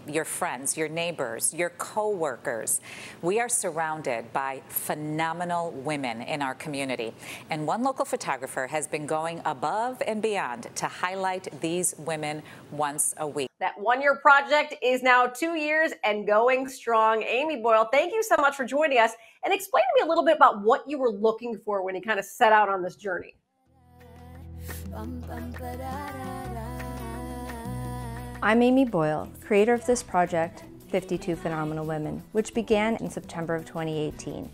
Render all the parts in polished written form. family, your friends, your neighbors, your co-workers. We are surrounded by phenomenal women in our community. And one local photographer has been going above and beyond to highlight these women once a week. That one-year project is now 2 years and going strong. Amy Boyle, thank you so much for joining us. And explain to me a little bit about what you were looking for when you kind of set out on this journey. I'm Amy Boyle, creator of this project, 52 Phenomenal Women, which began in September of 2018.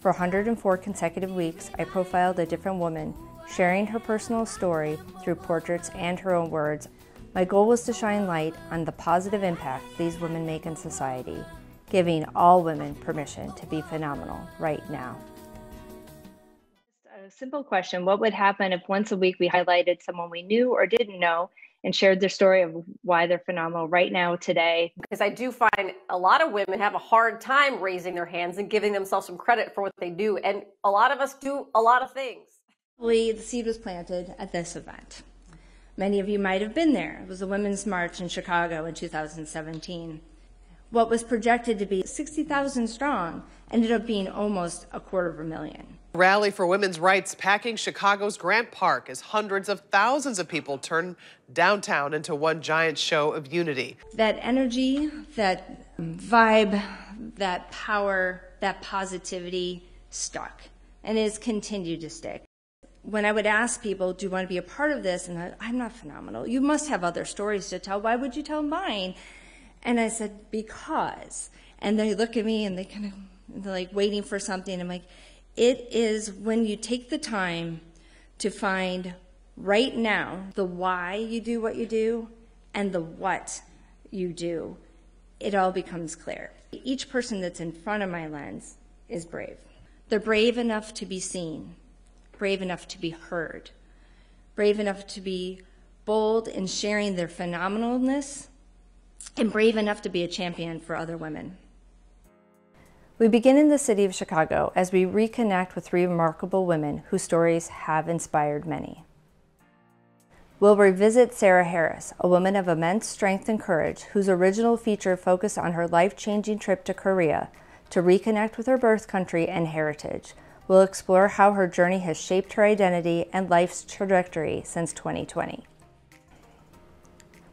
For 104 consecutive weeks, I profiled a different woman, sharing her personal story through portraits and her own words. My goal was to shine light on the positive impact these women make in society, giving all women permission to be phenomenal right now. A simple question, what would happen if once a week we highlighted someone we knew or didn't know and shared their story of why they're phenomenal right now, today? Because I do find a lot of women have a hard time raising their hands and giving themselves some credit for what they do. And a lot of us do a lot of things. The seed was planted at this event. Many of you might have been there. It was the Women's March in Chicago in 2017. What was projected to be 60,000 strong ended up being almost 250,000. Rally for women's rights packing Chicago's Grant Park as hundreds of thousands of people turn downtown into one giant show of unity. That energy, that vibe, that power, that positivity stuck and has continued to stick. When I would ask people, do you want to be a part of this? And I'm not phenomenal. You must have other stories to tell. Why would you tell mine? And I said, because. And they look at me and they kind of, they're like waiting for something. I'm like, it is when you take the time to find right now the why you do what you do and the what you do, it all becomes clear. Each person that's in front of my lens is brave. They're brave enough to be seen, brave enough to be heard, brave enough to be bold in sharing their phenomenalness, and brave enough to be a champion for other women. We begin in the city of Chicago as we reconnect with three remarkable women whose stories have inspired many. We'll revisit Sarah Harris, a woman of immense strength and courage whose original feature focused on her life-changing trip to Korea to reconnect with her birth country and heritage. We'll explore how her journey has shaped her identity and life's trajectory since 2020.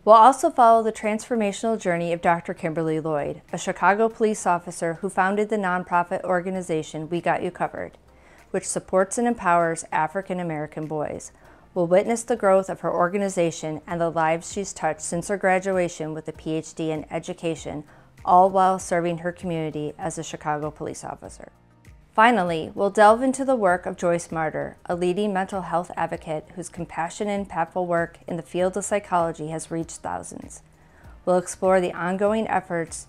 We'll also follow the transformational journey of Dr. Kimberly Lloyd, a Chicago police officer who founded the nonprofit organization We Got You Covered, which supports and empowers African American boys. We'll witness the growth of her organization and the lives she's touched since her graduation with a PhD in education, all while serving her community as a Chicago police officer. Finally, we'll delve into the work of Joyce Marder, a leading mental health advocate whose compassionate and impactful work in the field of psychology has reached thousands. We'll explore the ongoing efforts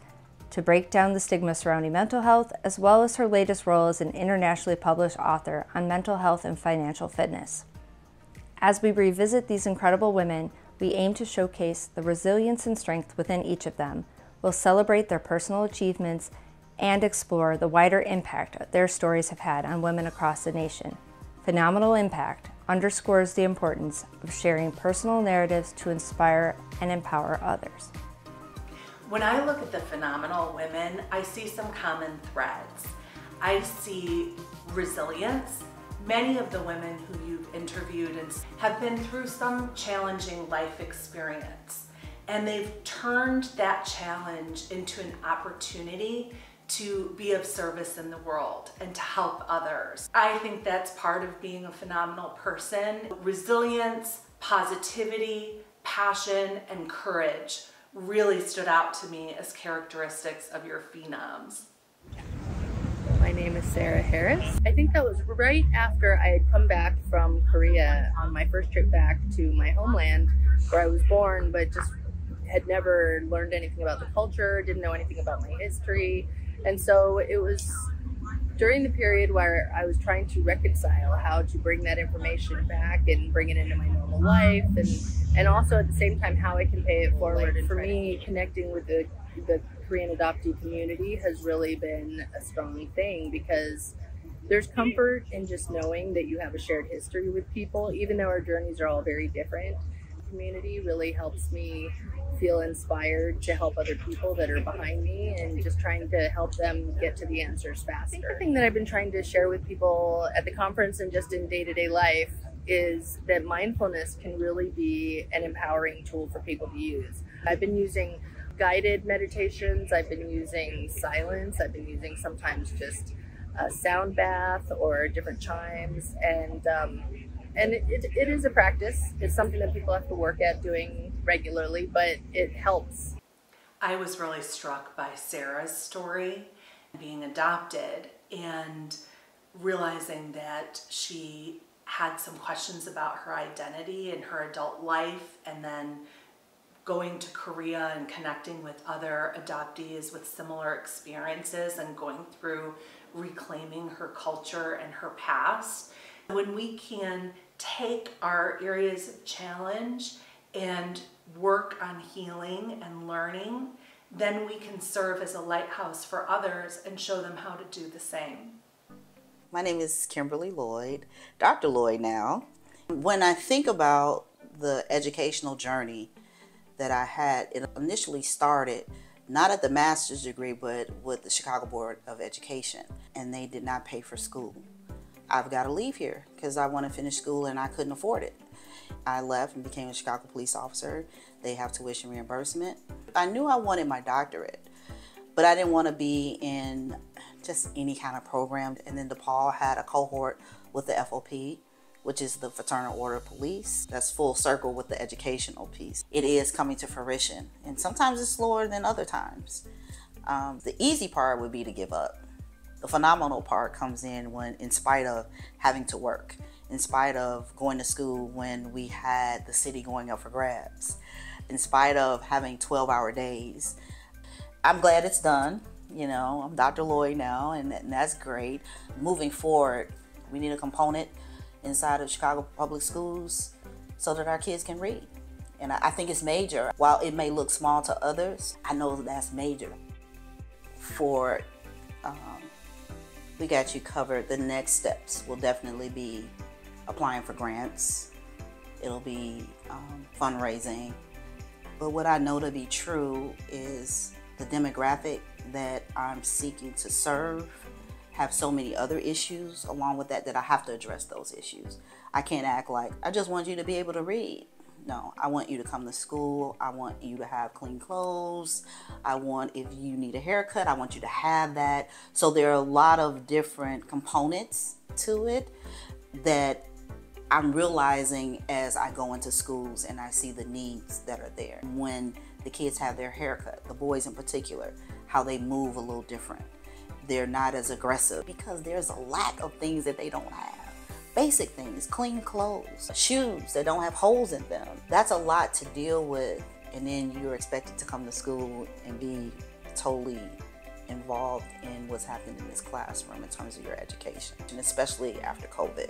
to break down the stigma surrounding mental health, as well as her latest role as an internationally published author on mental health and financial fitness. As we revisit these incredible women, we aim to showcase the resilience and strength within each of them. We'll celebrate their personal achievements and explore the wider impact their stories have had on women across the nation. Phenomenal Impact underscores the importance of sharing personal narratives to inspire and empower others. When I look at the phenomenal women, I see some common threads. I see resilience. Many of the women who you've interviewed have been through some challenging life experience, and they've turned that challenge into an opportunity to be of service in the world and to help others. I think that's part of being a phenomenal person. Resilience, positivity, passion, and courage really stood out to me as characteristics of your phenoms. My name is Sarah Harris. I think that was right after I had come back from Korea on my first trip back to my homeland, where I was born, but just had never learned anything about the culture, didn't know anything about my history. And so it was during the period where I was trying to reconcile how to bring that information back and bring it into my normal life, and also at the same time how I can pay it forward. And for me, connecting with the Korean adoptee community has really been a strong thing, because there's comfort in just knowing that you have a shared history with people, even though our journeys are all very different. Community really helps me feel inspired to help other people that are behind me and just trying to help them get to the answers faster. I think the thing that I've been trying to share with people at the conference and just in day-to-day life is that mindfulness can really be an empowering tool for people to use. I've been using guided meditations, I've been using silence, I've been using sometimes just a sound bath or different chimes, and it is a practice. It's something that people have to work at doing regularly, but it helps. I was really struck by Sarah's story, being adopted, and realizing that she had some questions about her identity and her adult life, and then going to Korea and connecting with other adoptees with similar experiences and going through reclaiming her culture and her past. When we can take our areas of challenge and work on healing and learning, then we can serve as a lighthouse for others and show them how to do the same. My name is Kimberly Lloyd, Dr. Lloyd now. When I think about the educational journey that I had, it initially started not at the master's degree, but with the Chicago Board of Education, and they did not pay for school. I've got to leave here because I want to finish school and I couldn't afford it. I left and became a Chicago police officer. They have tuition reimbursement. I knew I wanted my doctorate, but I didn't want to be in just any kind of program. And then DePaul had a cohort with the FOP, which is the Fraternal Order of Police. That's full circle with the educational piece. It is coming to fruition, and sometimes it's slower than other times. The easy part would be to give up. The phenomenal part comes in when, in spite of having to work, in spite of going to school when we had the city going up for grabs, in spite of having 12-hour days. I'm glad it's done. You know, I'm Dr. Lloyd now, and that's great. Moving forward, we need a component inside of Chicago Public Schools so that our kids can read. And I think it's major. While it may look small to others, I know that's major. For We Got You Covered, the next steps will definitely be applying for grants. It'll be fundraising. But what I know to be true is the demographic that I'm seeking to serve have so many other issues along with that I have to address those issues. I can't act like, I just want you to be able to read. No, I want you to come to school. I want you to have clean clothes. I want, if you need a haircut, I want you to have that. So there are a lot of different components to it that I'm realizing as I go into schools and I see the needs that are there. When the kids have their haircut, the boys in particular, how they move a little different. They're not as aggressive because there's a lack of things that they don't have. Basic things, clean clothes, shoes that don't have holes in them. That's a lot to deal with. And then you're expected to come to school and be totally involved in what's happening in this classroom in terms of your education, and especially after COVID.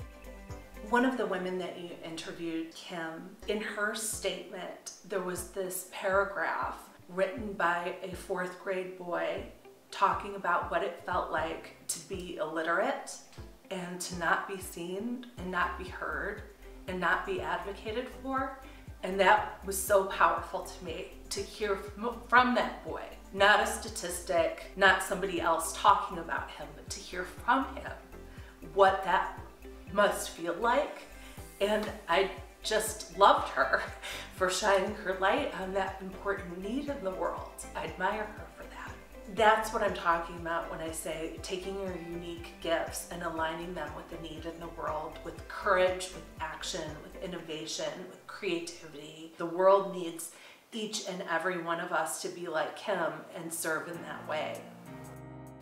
One of the women that you interviewed, Kim, in her statement, there was this paragraph written by a 4th grade boy talking about what it felt like to be illiterate and to not be seen and not be heard and not be advocated for. And that was so powerful to me, to hear from that boy. Not a statistic, not somebody else talking about him, but to hear from him what that must feel like. And I just loved her for shining her light on that important need in the world. I admire her for that. That's what I'm talking about when I say taking your unique gifts and aligning them with the need in the world, with courage, with action, with innovation, with creativity. The world needs each and every one of us to be like him and serve in that way.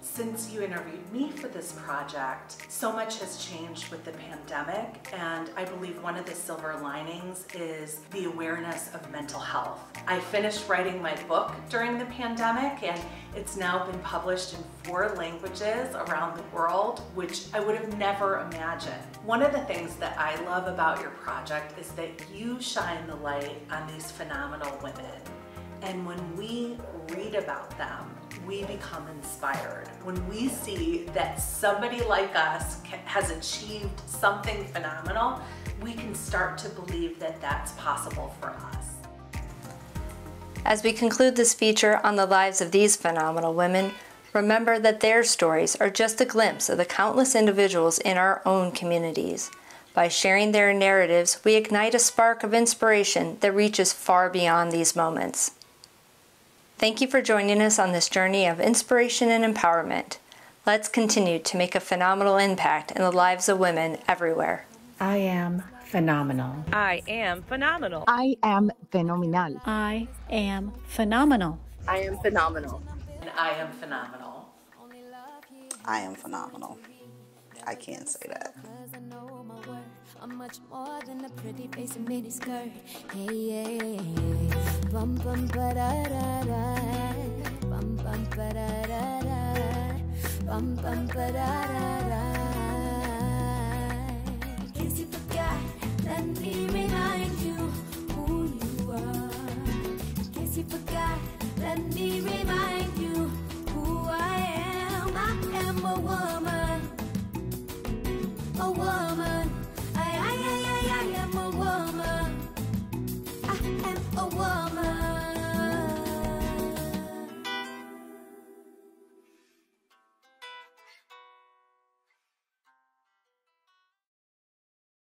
Since you interviewed me for this project, so much has changed with the pandemic, and I believe one of the silver linings is the awareness of mental health. I finished writing my book during the pandemic, and it's now been published in 4 languages around the world, which I would have never imagined. One of the things that I love about your project is that you shine the light on these phenomenal women. And when we read about them, we become inspired. When we see that somebody like us has achieved something phenomenal, we can start to believe that that's possible for us. As we conclude this feature on the lives of these phenomenal women, remember that their stories are just a glimpse of the countless individuals in our own communities. By sharing their narratives, we ignite a spark of inspiration that reaches far beyond these moments. Thank you for joining us on this journey of inspiration and empowerment. Let's continue to make a phenomenal impact in the lives of women everywhere. I am phenomenal. I am phenomenal. I am phenomenal. I am phenomenal. I am phenomenal. And I am phenomenal. I am phenomenal. I can't say that. I'm much more than a pretty face and miniskirt. Hey, yeah, yeah. Bum bum ba da da da. Bum bum ba da da da. Bum bum ba da da da. Cause you forgot that me when I knew who you are. Cause you forgot that me remind you who I am. I am a woman. A woman. I am a woman. I am a woman.